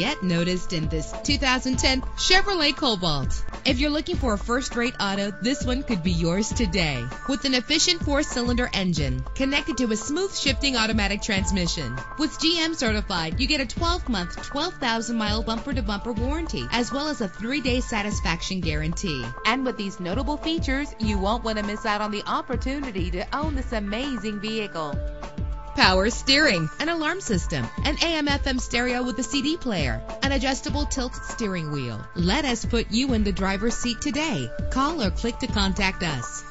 get noticed in this 2010 Chevrolet Cobalt. If you're looking for a first-rate auto, this one could be yours today. With an efficient four-cylinder engine connected to a smooth shifting automatic transmission. With GM certified, you get a 12-month, 12,000-mile bumper-to-bumper warranty, as well as a 3-day satisfaction guarantee. And with these notable features, you won't want to miss out on the opportunity to own this amazing vehicle. Power steering, an alarm system, an AM/FM stereo with a CD player, an adjustable tilt steering wheel. Let us put you in the driver's seat today. Call or click to contact us.